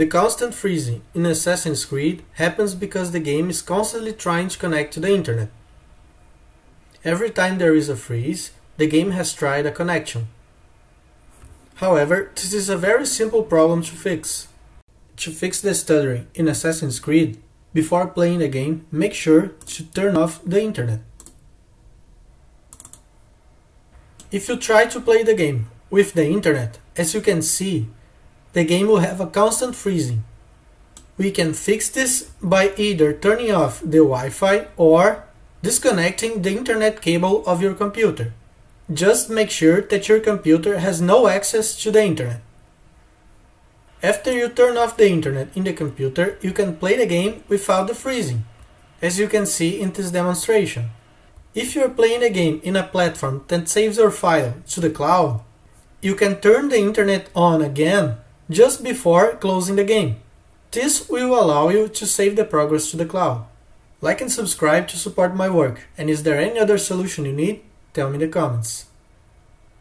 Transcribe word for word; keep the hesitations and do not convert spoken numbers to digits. The constant freezing in Assassin's Creed happens because the game is constantly trying to connect to the internet. Every time there is a freeze, the game has tried a connection. However, this is a very simple problem to fix. To fix the stuttering in Assassin's Creed, before playing the game, make sure to turn off the internet. If you try to play the game with the internet, as you can see, the game will have a constant freezing. We can fix this by either turning off the Wi-Fi or disconnecting the internet cable of your computer. Just make sure that your computer has no access to the internet. After you turn off the internet in the computer, you can play the game without the freezing, as you can see in this demonstration. If you are playing a game in a platform that saves your file to the cloud, you can turn the internet on again just before closing the game. This will allow you to save the progress to the cloud. Like and subscribe to support my work, and is there any other solution you need? Tell me in the comments.